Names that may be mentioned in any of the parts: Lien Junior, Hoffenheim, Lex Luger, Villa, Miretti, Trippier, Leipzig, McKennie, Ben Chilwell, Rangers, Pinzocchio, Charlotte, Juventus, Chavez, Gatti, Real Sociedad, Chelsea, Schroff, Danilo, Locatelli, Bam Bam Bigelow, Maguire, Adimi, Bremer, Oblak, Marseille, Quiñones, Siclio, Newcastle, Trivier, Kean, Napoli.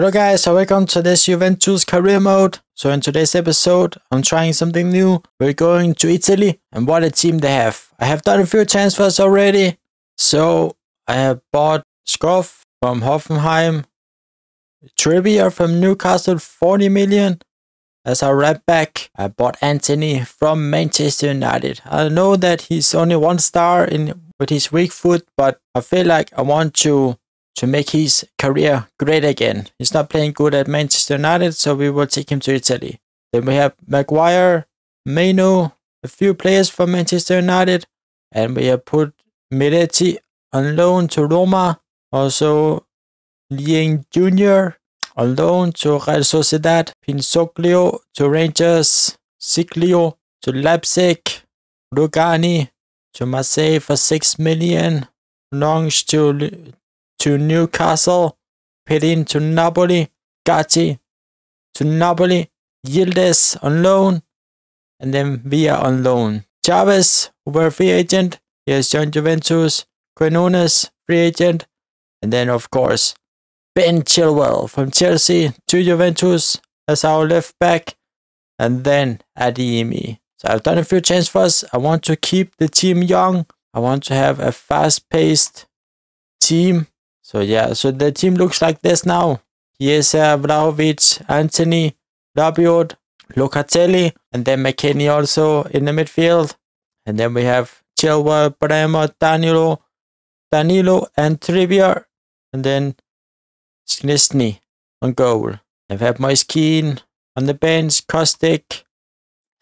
Hello guys, so welcome to this Juventus career mode. So in today's episode, I'm trying something new. We're going to Italy, and what a team they have. I have done a few transfers already. So I have bought Schroff from Hoffenheim, Trivier from Newcastle, 40 million. As our right back, I bought Antony from Manchester United. I know that he's only one star with his weak foot, but I feel like I want to make his career great again. He's not playing good at Manchester United, so we will take him to Italy. Then we have Maguire, Meno, a few players from Manchester United, and we have put Miretti on loan to Roma, also Lien Junior on loan to Real Sociedad, Pinzocchio to Rangers, Siclio to Leipzig, Lugani to Marseille for 6 million, Longs to Newcastle, Pinzocchio to Napoli, Gatti to Napoli, Yildiz on loan, and then Villa on loan. Chavez, who were free agent, he has joined Juventus. Quiñones, free agent, and then of course Ben Chilwell from Chelsea to Juventus as our left back, and then Adimi. So I've done a few transfers. I want to keep the team young. I want to have a fast-paced team. So yeah, so the team looks like this now. Chiesa, Vlahovic, Antony, Rabiot, Locatelli, and then McKennie also in the midfield. And then we have Chilwell, Bremer, Danilo, and Trivier. And then Siclio on goal. I've had my Kean on the bench, Kostic,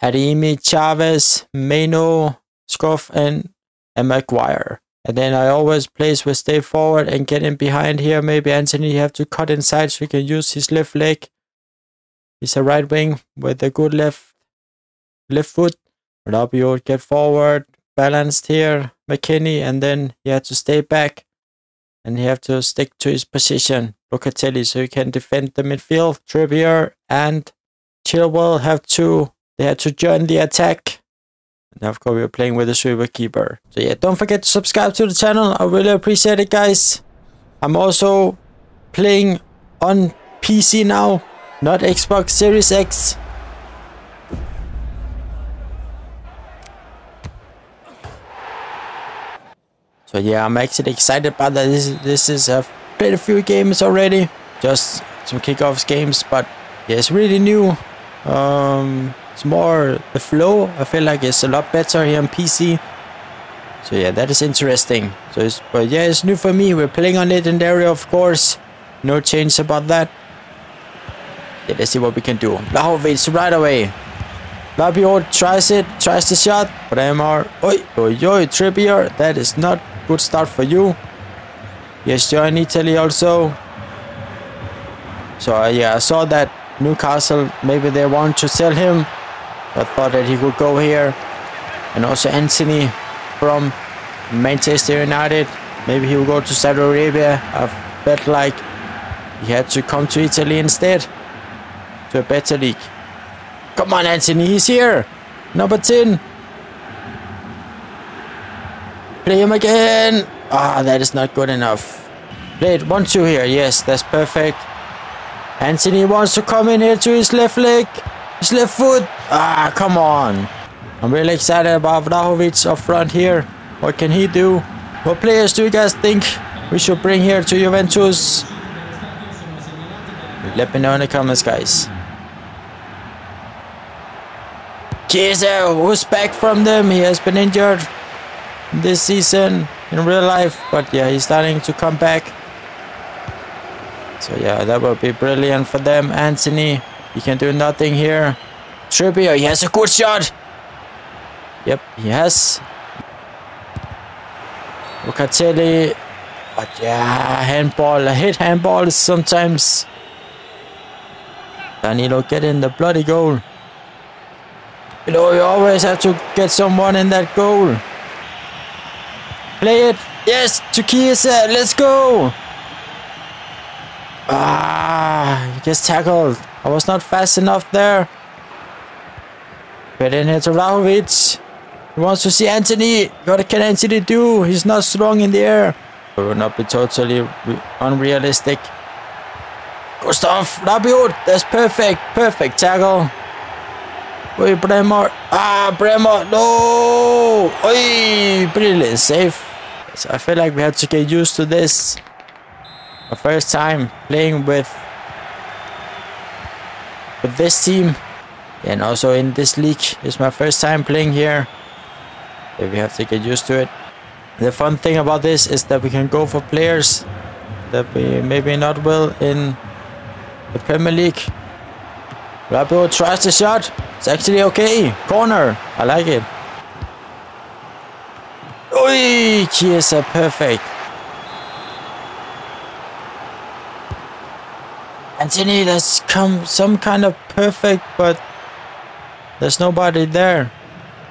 Adimi, Chavez, Meno, Schroff, and Maguire. And then I always place with stay forward and get in behind here. Maybe Antony have to cut inside so he can use his left leg. He's a right wing with a good left foot. Rabiot get forward, balanced here. McKennie, and then he had to stay back. And he have to stick to his position. Locatelli, so he can defend the midfield. Trippier and Chilwell had to join the attack. Now, of course, we're playing with a super keeper. So yeah, don't forget to subscribe to the channel. I really appreciate it, guys. I'm also playing on PC now, not Xbox Series X. So yeah, I'm actually excited about that. This is I've played a few games already, just some kickoffs games, but yeah, it's really new. It's more the flow. I feel like it's a lot better here on PC. So yeah, that is interesting. So but yeah, it's new for me. We're playing on legendary, of course. No change about that. Yeah, let's see what we can do. Vlahovic right away. Rabiot tries the shot. Bremer. Oi, oi, oi, Trippier. That is not good start for you. Yes, you're in Italy also. So yeah, I saw that Newcastle, maybe they want to sell him. I thought that he could go here. And also Antony from Manchester United. Maybe he will go to Saudi Arabia. I felt like he had to come to Italy instead. To a better league. Come on, Antony, he's here. Number 10. Play him again. Ah, that is not good enough. Play it 1-2 here. Yes, that's perfect. Antony wants to come in here to his left leg, his left foot. Ah, come on. I'm really excited about Vlahovic up front here. What can he do? What players do you guys think we should bring here to Juventus? Let me know in the comments, guys. Chiesa, who's back from them? He has been injured this season in real life, but yeah, he's starting to come back. So yeah, that will be brilliant for them. Antony, he can do nothing here. Trippier, he has a good shot. Yep, he has. Locatelli. But yeah, handball. I hate handballs sometimes. Danilo get in the bloody goal. You know, you always have to get someone in that goal. Play it. Yes, to Chiesa. Let's go. Ah, he gets tackled. I was not fast enough there. But in here to Vlahovic. He wants to see Antony. What can Antony do? He's not strong in the air. It would not be totally unrealistic. Gustav Rabiot. That's perfect. Perfect tackle. Wait, Bremer. Ah, Bremer. No. Oi, brilliant save. So I feel like we have to get used to this. My first time playing with this team, and also in this league. It's my first time playing here. We have to get used to it. The fun thing about this is that we can go for players that we maybe not will in the Premier League. Rabiot tries the shot. It's actually okay. Corner. I like it. Oi, Chiesa, perfect. Antony, that's come some kind of perfect, but there's nobody there.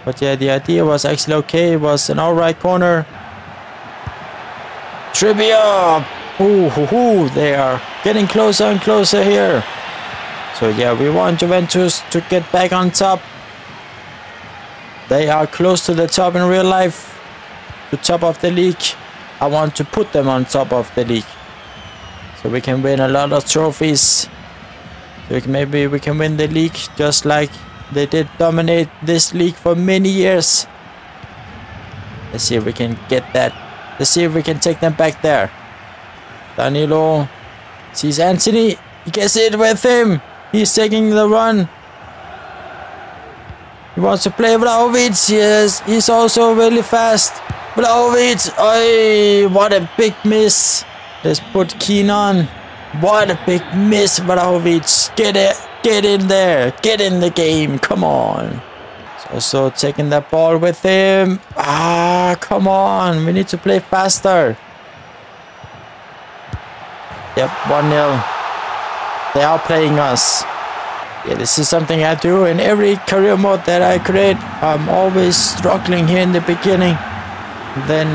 But yeah, the idea was actually okay. It was an alright corner. Trivier! Ooh, they are getting closer and closer here. So yeah, we want Juventus to get back on top. They are close to the top in real life. To top of the league. I want to put them on top of the league. So we can win a lot of trophies. So maybe we can win the league just like they did dominate this league for many years. Let's see if we can get that. Let's see if we can take them back there. Danilo sees Antony. He gets it with him. He's taking the run. He wants to play Vlahovic. Yes, he's also really fast. Vlahovic. Oh, what a big miss. Let's put Kean on. What a big miss, Vlahovic. Get it. Get in there. Get in the game. Come on. So taking that ball with him. Ah, come on. We need to play faster. Yep, 1-0. They are playing us. Yeah, this is something I do in every career mode that I create. I'm always struggling here in the beginning. Then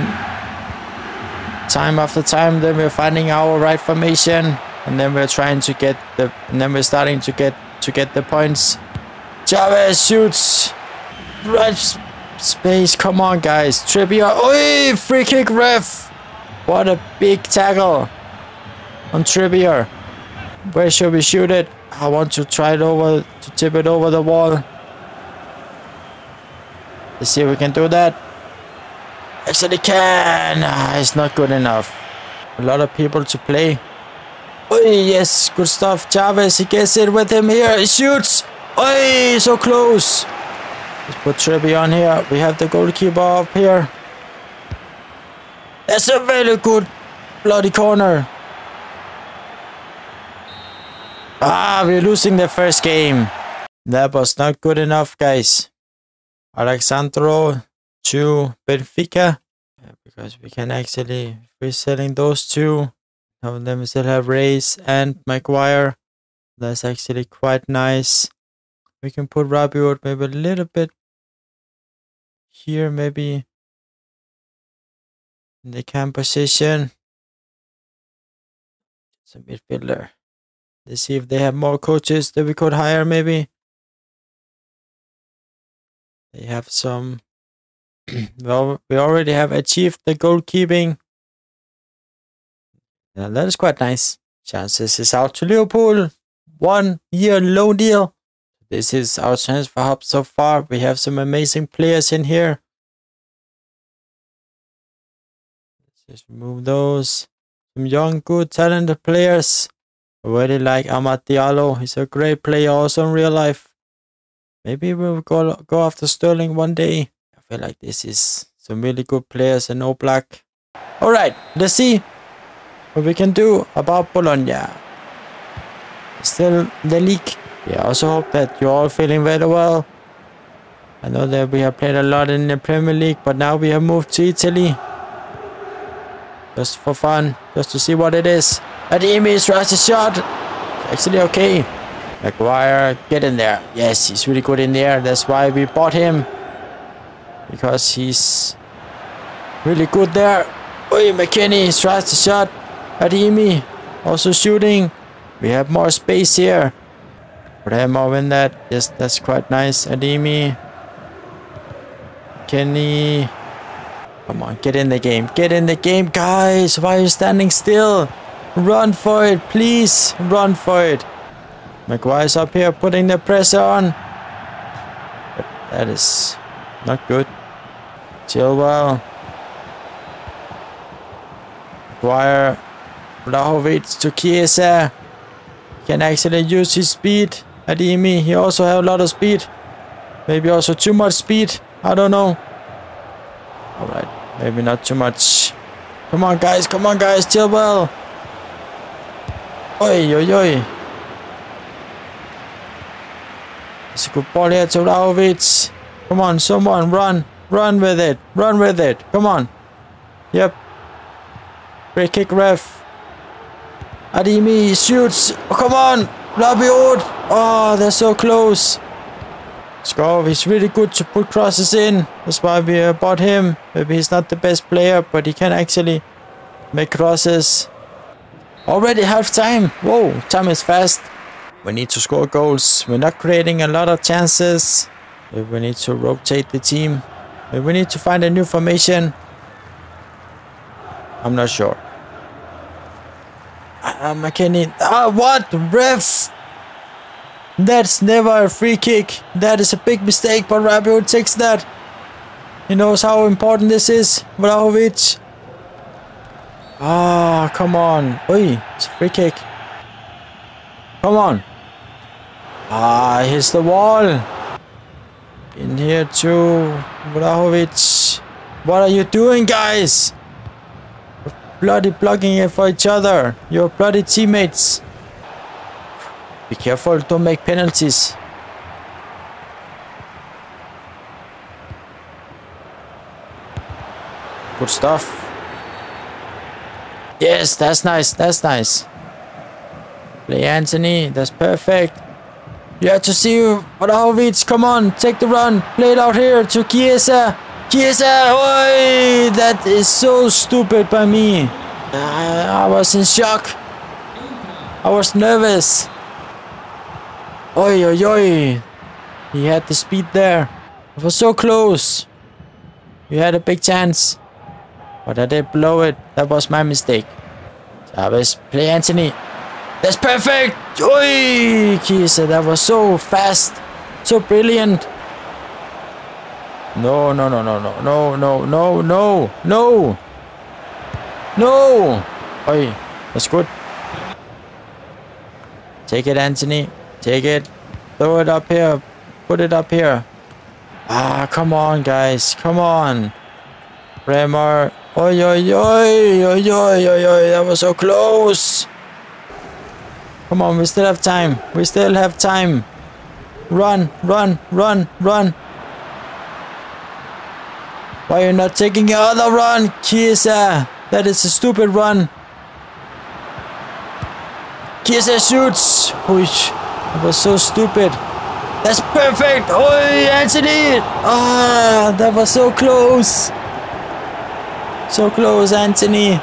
time after time, then we're finding our right formation, and then we're trying to get the, and then we're starting to get the points. Chavez shoots, right space. Come on, guys. Trippier. Oi, free kick, ref. What a big tackle on Trippier. Where should we shoot it? I want to try it over, to tip it over the wall. Let's see if we can do that. Actually can. Ah, it's not good enough. A lot of people to play. Oh yes, good stuff. Chavez, he gets it with him here. He shoots. Oh, so close. Let's put Trippier on here. We have the goalkeeper up here. That's a very good bloody corner. Ah, we're losing the first game. That was not good enough, guys. Alexandro to Benfica. Yeah, because we can actually, if we're selling those two. Now then we still have Reyes and Maguire. That's actually quite nice. We can put Rabiot maybe a little bit here, maybe in the cam position. It's a midfielder. Let's see if they have more coaches that we could hire maybe. They have some. Well, we already have achieved the goalkeeping. Now that is quite nice. Chances is out to Liverpool. 1 year loan deal. This is our transfer hub so far. We have some amazing players in here. Let's just remove those. Some young, good, talented players. I really like Amad Diallo. He's a great player also in real life. Maybe we'll go after Sterling one day. I feel like this is some really good players in Oblak. Alright, let's see what we can do about Bologna. Still the league. Yeah, I also hope that you're all feeling very well. I know that we have played a lot in the Premier League, but now we have moved to Italy. Just for fun, just to see what it is. Adimi tries the shot. It's actually okay. Maguire, get in there. Yes, he's really good in there. That's why we bought him. Because he's really good there. Oi, McKennie tries the shot. Adimi also shooting. We have more space here. Bremer win that. Yes, that's quite nice. Adimi. McKennie. Come on, get in the game. Get in the game, guys. Why are you standing still? Run for it, please. Run for it. Maguire's up here putting the pressure on. But that is not good. Chilwell. Maguire. Vlahovic to Chiesa. Can actually use his speed. Adimi, he also has a lot of speed. Maybe also too much speed. I don't know. Alright, maybe not too much. Come on, guys. Come on, guys. Chilwell. Oi, oi, oi. It's a good ball here to Vlahovic. Come on, someone. Run. Run with it. Run with it. Come on. Yep. Free kick, ref. Adimi shoots. Oh, come on. Rabiot. Oh, they're so close. Schroff is really good to put crosses in. That's why we bought him. Maybe he's not the best player, but he can actually make crosses. Already half time. Whoa, time is fast. We need to score goals. We're not creating a lot of chances. We need to rotate the team. We need to find a new formation. I'm not sure. McKennie. Ah, what? Ref! That's never a free kick. That is a big mistake, but Rabiot takes that. He knows how important this is. Vlahovic. Ah, come on. Oi, it's a free kick. Come on. Ah, here's the wall. In here too. Vlahovic. What are you doing, guys? Bloody blocking it for each other. Your bloody teammates. Be careful, don't make penalties. Good stuff. Yes, that's nice, that's nice. Play Antony, that's perfect. You have to see Vlahovic, come on, take the run. Play it out here to Chiesa. Chiesa, oi! That is so stupid by me. I was in shock. I was nervous. Oi, oi, oi. He had the speed there. It was so close. We had a big chance. But I did blow it. That was my mistake. Chavez, play Antony. That's perfect. Oi, Chiesa, that was so fast. So brilliant. No, no, no, no, no, no, no, no, no, no, no. Oi, that's good. Take it, Antony. Take it. Throw it up here. Put it up here. Ah, come on, guys. Come on. Bremer. Oi, oi, oi, oi, oi, oi, oi. That was so close. Come on, we still have time. We still have time. Run, run, run, run. Why are you not taking another run, Chiesa? That is a stupid run. Chiesa shoots. It was so stupid. That's perfect. Oi, Antony. Ah, that was so close. So close, Antony.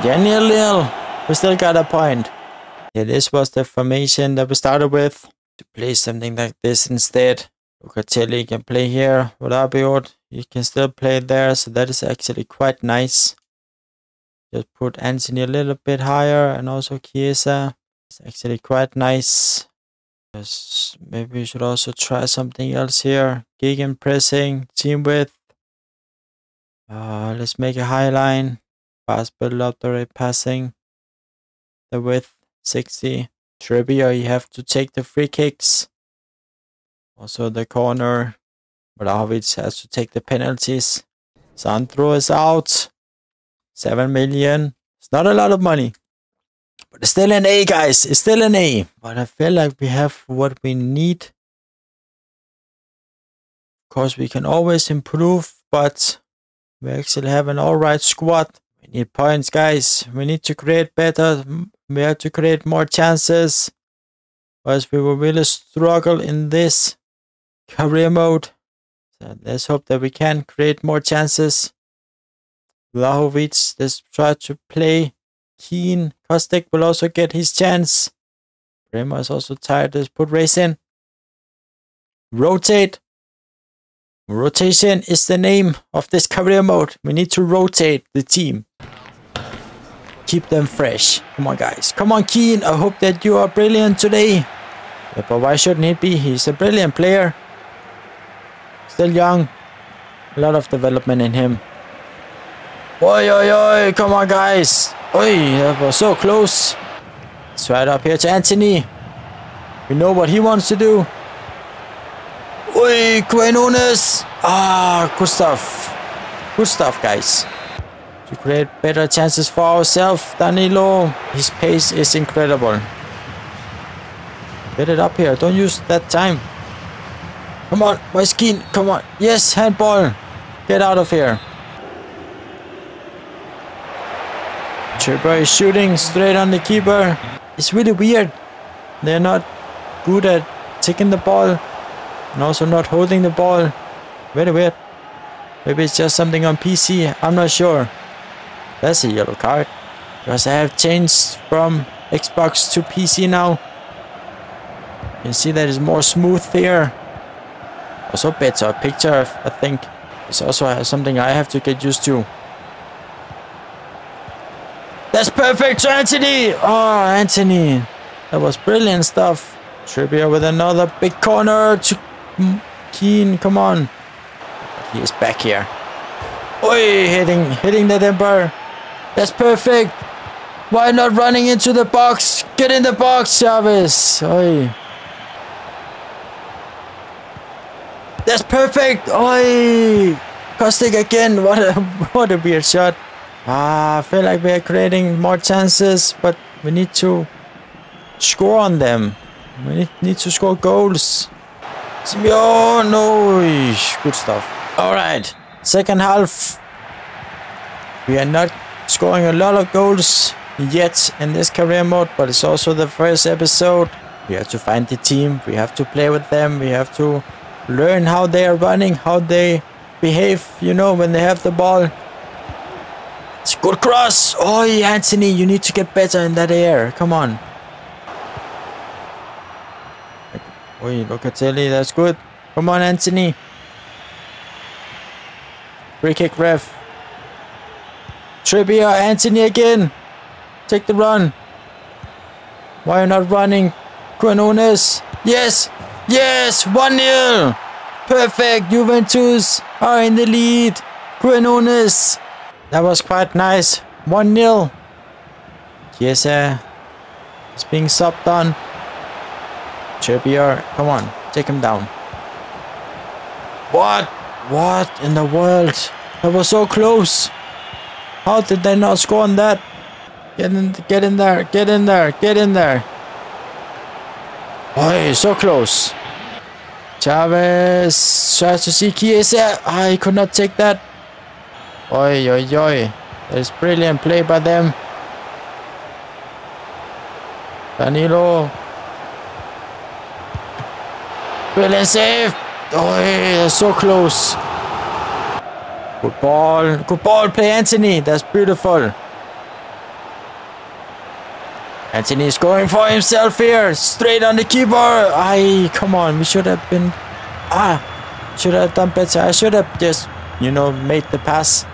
Again, nil-nil. We still got a point. Yeah, this was the formation that we started with. To play something like this instead. Locatelli can play here with Rabiot. You can still play there, so that is actually quite nice. Just put Antony a little bit higher and also Chiesa. It's actually quite nice. Just maybe we should also try something else here. Gegenpressing, pressing, team width. Let's make a high line. Pass build up the rate passing. The width 60. Trippier, you have to take the free kicks. Also the corner. Vlahovic has to take the penalties. Sandro is out. 7 million. It's not a lot of money. But it's still an A, guys. It's still an A. But I feel like we have what we need. Of course, we can always improve. But we actually have an alright squad. We need points, guys. We need to create better. We have to create more chances. Whereas we will really struggle in this career mode. So let's hope that we can create more chances. Vlahovic, let's try to play. Kean. Kostic will also get his chance. Bremer is also tired. Let's put race in. Rotate. Rotation is the name of this career mode. We need to rotate the team. keep them fresh. Come on, guys. Come on, Kean. I hope that you are brilliant today. Yeah, but why shouldn't it be? He's a brilliant player. Still young. A lot of development in him. Oi, oi, oi. Come on, guys. Oi, that was so close. It's right up here to Antony. We know what he wants to do. Oi, Quiñones. Ah, good stuff, guys. To create better chances for ourselves. Danilo, his pace is incredible. Get it up here, don't use that time. Come on, my skin, come on. Yes, handball. Get out of here. Trippier is shooting straight on the keeper. It's really weird. They're not good at taking the ball and also not holding the ball. Very weird. Maybe it's just something on PC, I'm not sure. That's a yellow card, because I have changed from Xbox to PC now. You can see that it's more smooth here. Also better picture, I think. It's also something I have to get used to. That's perfect to Antony! Oh, Antony. That was brilliant stuff. Trippier with another big corner to Kean, come on. He is back here. Oi, hitting the temper. That's perfect. Why not running into the box? Get in the box, Chavez. Oi. That's perfect. Oi. Kostic again. What a weird shot. Ah, I feel like we are creating more chances, but we need to score on them. We need to score goals. Simeone. No. Good stuff. All right. Second half. We are not scoring a lot of goals yet in this career mode, but it's also the first episode. We have to find the team, we have to play with them, we have to learn how they are running, how they behave, you know, when they have the ball. It's a good cross. Oh, Antony, you need to get better in that air. Come on. Oi, Locatelli, that's good. Come on, Antony. Free kick, ref. Trippier, Antony again. Take the run. Why are you not running? Quiñones. Yes. Yes. 1-0. Perfect. Juventus are in the lead. Quiñones. That was quite nice. 1-0. Chiesa is being subbed on. Trippier. Come on. Take him down. What? What in the world? That was so close. How did they not score on that? Get in there. Oh, so close. Chavez tries to see Chiesa. I could not take that. Oi, oi, oi. That is brilliant play by them. Danilo. Brilliant save. Oh, so close. Good ball, play Antony. That's beautiful. Antony is going for himself here. Straight on the keeper. Aye, come on. We should have been... should have done better. I should have just, you know, made the pass.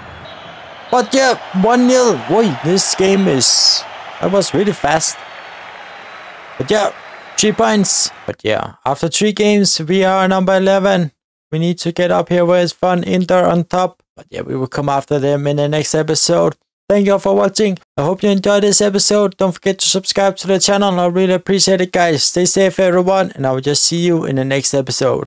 But yeah, 1-0. Boy, this game is... That was really fast. But yeah, 3 points. But yeah, after 3 games, we are number 11. We need to get up here where it's fun. Inter on top. But yeah, we will come after them in the next episode. Thank you all for watching. I hope you enjoyed this episode. Don't forget to subscribe to the channel. I really appreciate it, guys. Stay safe, everyone. And I will just see you in the next episode.